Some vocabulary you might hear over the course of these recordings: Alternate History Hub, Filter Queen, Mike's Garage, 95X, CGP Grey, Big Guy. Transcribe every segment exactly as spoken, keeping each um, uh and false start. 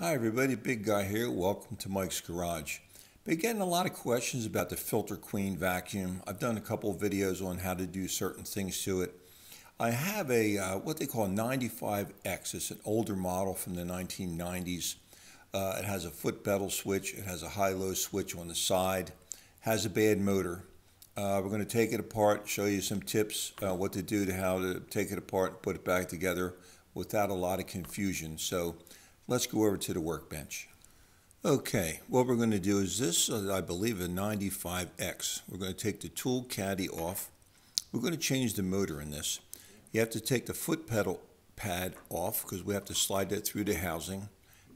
Hi everybody, Big Guy here. Welcome to Mike's Garage. Been getting a lot of questions about the Filter Queen vacuum. I've done a couple of videos on how to do certain things to it. I have a uh, what they call a ninety-five X. It's an older model from the nineteen nineties. Uh, it has a foot pedal switch. It has a high-low switch on the side. Has a bad motor. Uh, we're going to take it apart, show you some tips uh, what to do to how to take it apart and put it back together without a lot of confusion. So let's go over to the workbench. Okay, what we're going to do is this, uh, I believe, a ninety-five X. We're going to take the tool caddy off. We're going to change the motor in this. You have to take the foot pedal pad off because we have to slide that through the housing.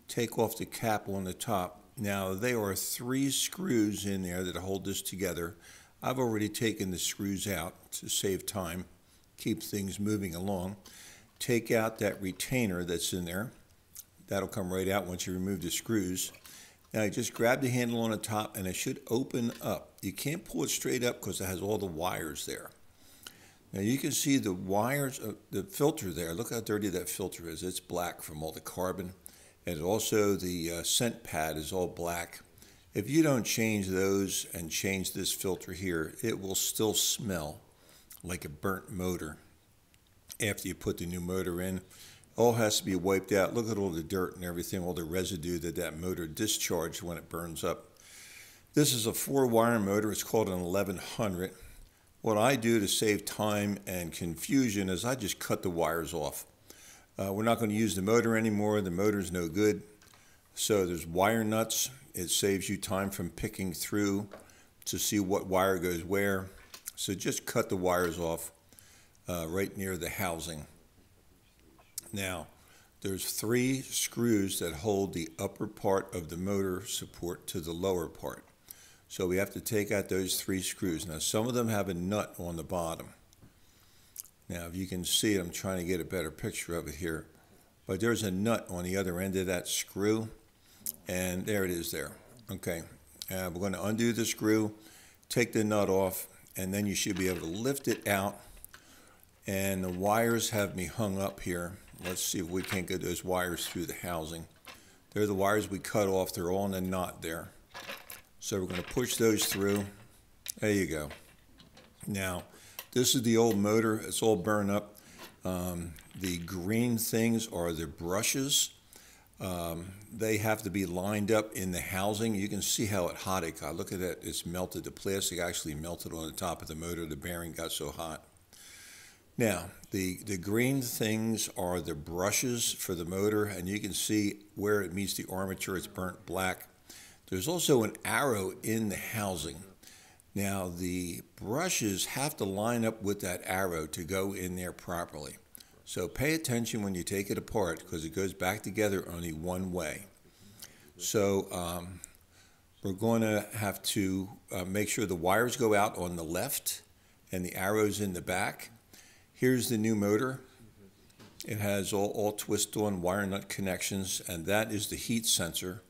Take off the cap on the top. Now, there are three screws in there that hold this together. I've already taken the screws out to save time, keep things moving along. Take out that retainer that's in there. That'll come right out once you remove the screws. Now you just grab the handle on the top and it should open up. You can't pull it straight up because it has all the wires there. Now you can see the wires of the filter there. Look how dirty that filter is. It's black from all the carbon. And also the uh, scent pad is all black. If you don't change those and change this filter here, it will still smell like a burnt motor after you put the new motor in. All has to be wiped out. Look at all the dirt and everything, all the residue that that motor discharged when it burns up. This is a four-wire motor. It's called an eleven hundred. What I do to save time and confusion is I just cut the wires off. Uh, we're not going to use the motor anymore. The motor's no good. So there's wire nuts. It saves you time from picking through to see what wire goes where. So just cut the wires off uh, right near the housing. Now, there's three screws that hold the upper part of the motor support to the lower part. So we have to take out those three screws. Now, some of them have a nut on the bottom. Now, if you can see, I'm trying to get a better picture of it here. But there's a nut on the other end of that screw. And there it is there. Okay, uh, we're going to undo the screw, take the nut off, and then you should be able to lift it out. And the wires have me hung up here. Let's see if we can't get those wires through the housing. They're the wires we cut off. They're all in a knot there. So we're going to push those through. There you go. Now, this is the old motor. It's all burned up. Um, the green things are the brushes. Um, they have to be lined up in the housing. You can see how hot it got. Look at that. It's melted. The plastic actually melted on the top of the motor. The bearing got so hot. Now, the, the green things are the brushes for the motor, and you can see where it meets the armature. It's burnt black. There's also an arrow in the housing. Now, the brushes have to line up with that arrow to go in there properly. So pay attention when you take it apart because it goes back together only one way. So um, we're going to have to uh, make sure the wires go out on the left and the arrow's in the back. Here's the new motor. It has all, all twist-on wire nut connections, and that is the heat sensor.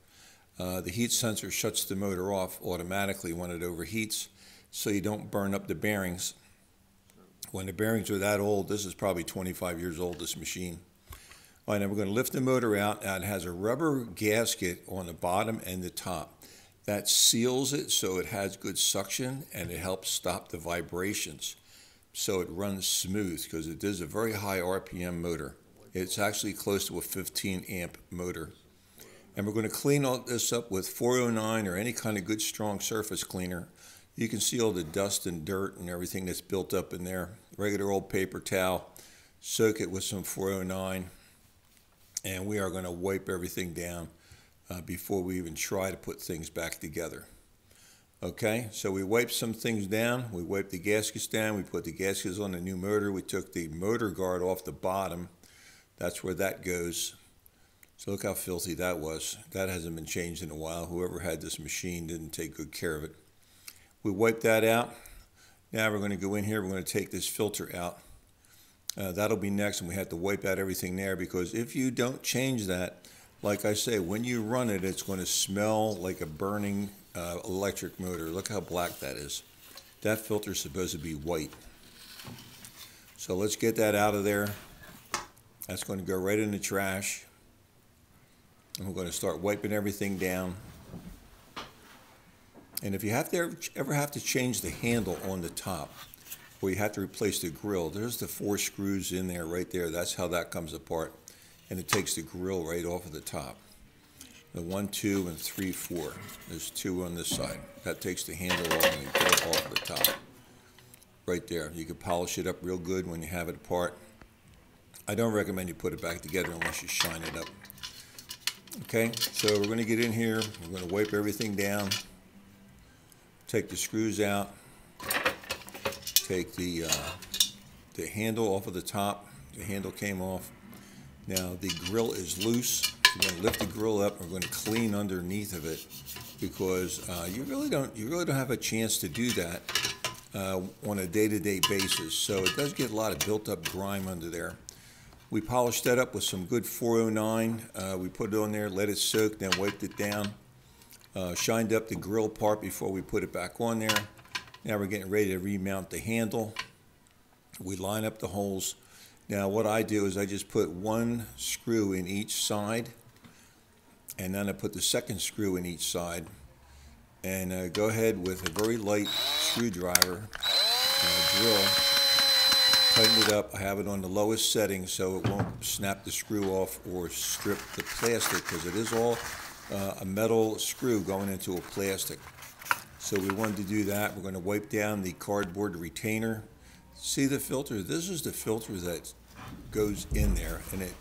Uh, the heat sensor shuts the motor off automatically when it overheats, so you don't burn up the bearings. When the bearings are that old, this is probably twenty-five years old, this machine. All right, now we're going to lift the motor out, and it has a rubber gasket on the bottom and the top. That seals it so it has good suction, and it helps stop the vibrations. So it runs smooth because it is a very high R P M motor. It's actually close to a fifteen amp motor. And we're going to clean all this up with four oh nine or any kind of good strong surface cleaner. You can see all the dust and dirt and everything that's built up in there. Regular old paper towel. Soak it with some four oh nine. And we are going to wipe everything down uh, before we even try to put things back together. Okay, so we wiped some things down. We wiped the gaskets down. We put the gaskets on the new motor. We took the motor guard off the bottom. That's where that goes. So look how filthy that was. That hasn't been changed in a while. Whoever had this machine didn't take good care of it. We wiped that out. Now we're going to go in here. We're going to take this filter out. Uh, that'll be next, and we have to wipe out everything there because if you don't change that, like I say, when you run it, it's going to smell like a burning Uh, electric motor. Look how black that is. That filter is supposed to be white. So let's get that out of there. That's going to go right in the trash. and we're going to start wiping everything down. And if you have to ever have to change the handle on the top, or you have to replace the grill, there's the four screws in there right there. That's how that comes apart. And it takes the grill right off of the top. The one, two, and three, four. There's two on this side. That takes the handle off and the grill off the top. Right there. You can polish it up real good when you have it apart. I don't recommend you put it back together unless you shine it up. Okay, so we're going to get in here. We're going to wipe everything down. Take the screws out. Take the, uh, the handle off of the top. The handle came off. Now the grill is loose. We're going to lift the grill up. We're going to clean underneath of it because uh, you really don't you really don't have a chance to do that uh, on a day-to-day basis. So it does get a lot of built-up grime under there. We polished that up with some good four oh nine. Uh, we put it on there, let it soak, then wiped it down. Uh, shined up the grill part before we put it back on there. Now we're getting ready to remount the handle. We line up the holes. Now what I do is I just put one screw in each side, and then I put the second screw in each side, and uh, go ahead with a very light screwdriver uh, drill. Tighten it up. I have it on the lowest setting so it won't snap the screw off or strip the plastic, because it is all uh, a metal screw going into a plastic. So we wanted to do that. We're going to wipe down the cardboard retainer. See the filter? This is the filter that goes in there, and it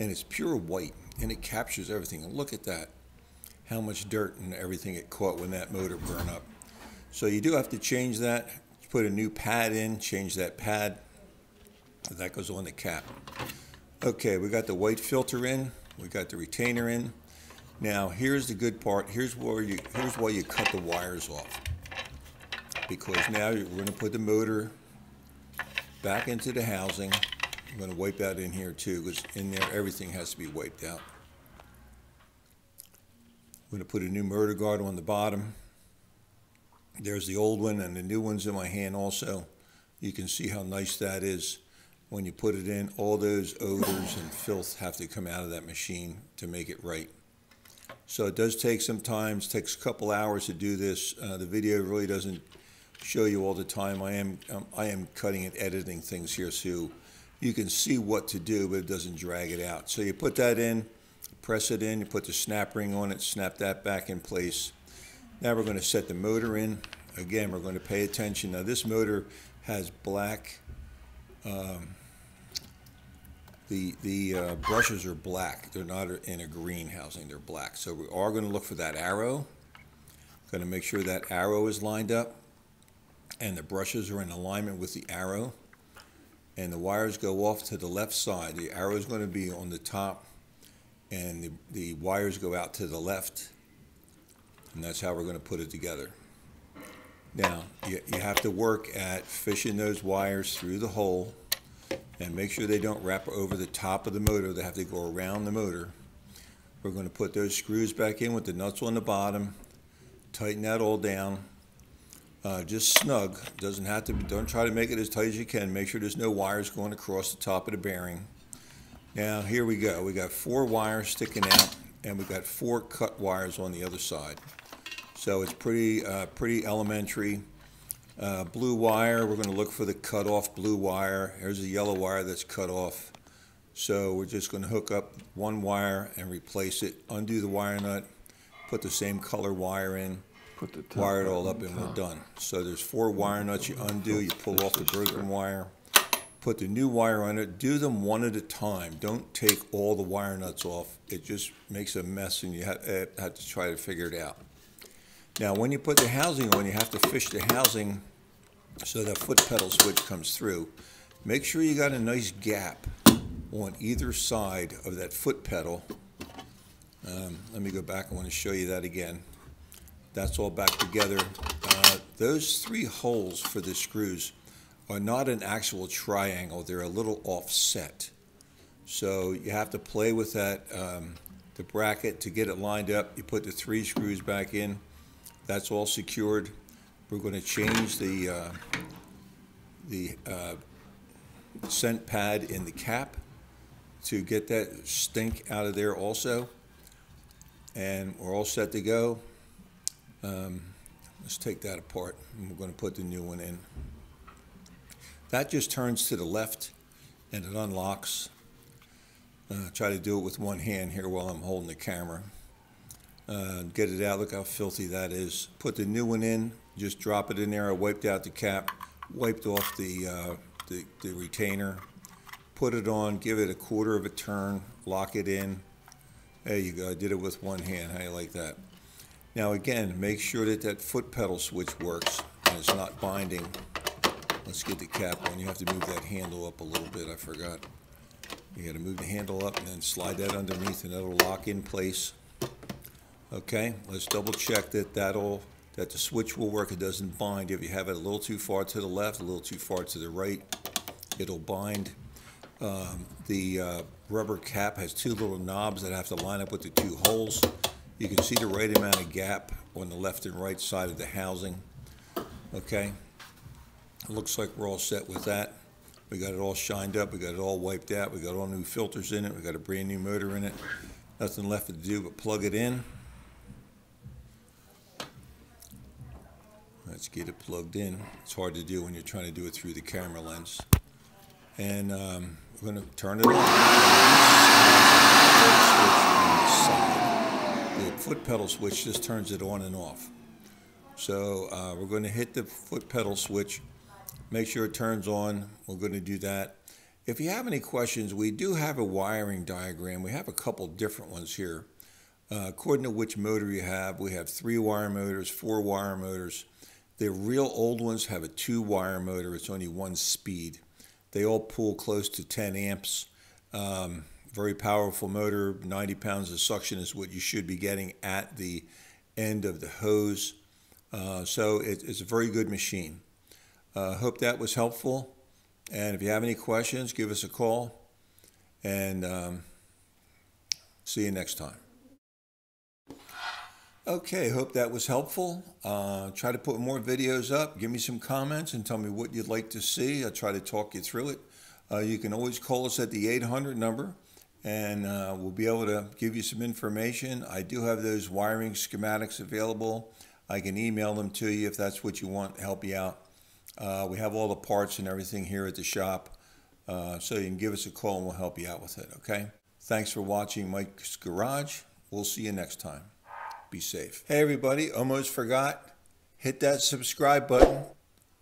and it's pure white, and it captures everything. And look at that, how much dirt and everything it caught when that motor burned up. So you do have to change that. Put a new pad in, change that pad. That goes on the cap. Okay, we got the white filter in, we got the retainer in. Now here's the good part. Here's where you here's why you cut the wires off, because now we're going to put the motor back into the housing. I'm going to wipe out in here too, because in there everything has to be wiped out. I'm going to put a new motor guard on the bottom. There's the old one, and the new one's in my hand also. You can see how nice that is. When you put it in, all those odors and filth have to come out of that machine to make it right. So it does take some time. It takes a couple hours to do this. Uh, the video really doesn't show you all the time. I am um, I am cutting and editing things here so you can see what to do, but it doesn't drag it out. So you put that in, press it in, you put the snap ring on it, snap that back in place. Now we're going to set the motor in. Again, we're going to pay attention. Now this motor has black. Um, the the uh, brushes are black. They're not in a green housing. They're black. So we are going to look for that arrow. Going to make sure that arrow is lined up, and the brushes are in alignment with the arrow, and the wires go off to the left side. The arrow is going to be on the top, and the, the wires go out to the left, and that's how we're going to put it together. Now, you, you have to work at fishing those wires through the hole, and make sure they don't wrap over the top of the motor. They have to go around the motor. We're going to put those screws back in with the nuts on the bottom, tighten that all down. Uh, just snug. Doesn't have to. Don't try to make it as tight as you can. Make sure there's no wires going across the top of the bearing. Now here we go. We got four wires sticking out, and we got four cut wires on the other side. So it's pretty, uh, pretty elementary. Uh, blue wire. We're going to look for the cut off blue wire. Here's a yellow wire that's cut off. So we're just going to hook up one wire and replace it. Undo the wire nut. Put the same color wire in. Put the wire it all up and we're done. So there's four wire nuts you undo, you pull off the broken wire, put the new wire on it, do them one at a time. Don't take all the wire nuts off. It just makes a mess and you have to try to figure it out. Now when you put the housing on, you have to fish the housing so that foot pedal switch comes through. Make sure you got a nice gap on either side of that foot pedal. Um, let me go back, I want to show you that again. That's all back together. Uh, those three holes for the screws are not an actual triangle. They're a little offset. So you have to play with that, um, the bracket to get it lined up. You put the three screws back in. That's all secured. We're going to change the, uh, the uh, scent pad in the cap to get that stink out of there also. and we're all set to go. Um, let's take that apart, and we're going to put the new one in. That just turns to the left, and it unlocks. Uh, try to do it with one hand here while I'm holding the camera. Uh, get it out. Look how filthy that is. Put the new one in. Just drop it in there. I wiped out the cap, wiped off the, uh, the, the retainer, put it on, give it a quarter of a turn, lock it in. There you go. I did it with one hand. How do you like that? Now again, make sure that that foot pedal switch works and it's not binding. Let's get the cap on. You have to move that handle up a little bit. I forgot. You got to move the handle up and then slide that underneath and it'll lock in place. Okay, let's double check that that'll that the switch will work. It doesn't bind. If you have it a little too far to the left, a little too far to the right, it'll bind. Um, the uh, rubber cap has two little knobs that have to line up with the two holes. You can see the right amount of gap on the left and right side of the housing. Okay, it looks like we're all set with that. We got it all shined up. We got it all wiped out. We got all new filters in it. We got a brand new motor in it. Nothing left to do but plug it in. Let's get it plugged in. It's hard to do when you're trying to do it through the camera lens. And um, we're going to turn it on. The foot pedal switch just turns it on and off. So uh, we're going to hit the foot pedal switch. Make sure it turns on. We're going to do that. If you have any questions, we do have a wiring diagram. We have a couple different ones here. Uh, according to which motor you have, we have three wire motors, four wire motors. The real old ones have a two wire motor. It's only one speed. They all pull close to ten amps. Um, very powerful motor, ninety pounds of suction is what you should be getting at the end of the hose. Uh, so it, it's a very good machine. Uh, hope that was helpful, and if you have any questions, give us a call, and um, see you next time. Okay, hope that was helpful. Uh, try to put more videos up. Give me some comments and tell me what you'd like to see. I'll try to talk you through it. Uh, you can always call us at the eight hundred number, and uh, we'll be able to give you some information. I do have those wiring schematics available. I can email them to you if that's what you want, help you out. Uh, we have all the parts and everything here at the shop, uh, so you can give us a call and we'll help you out with it, okay? Thanks for watching Mike's Garage. We'll see you next time. Be safe. Hey everybody, almost forgot, hit that subscribe button.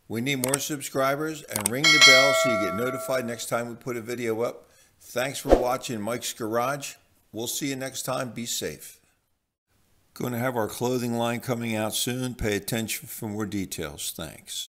We need more subscribers, and ring the bell so you get notified next time we put a video up. Thanks for watching Mike's Garage. We'll see you next time. Be safe. Going to have our clothing line coming out soon. Pay attention for more details. Thanks.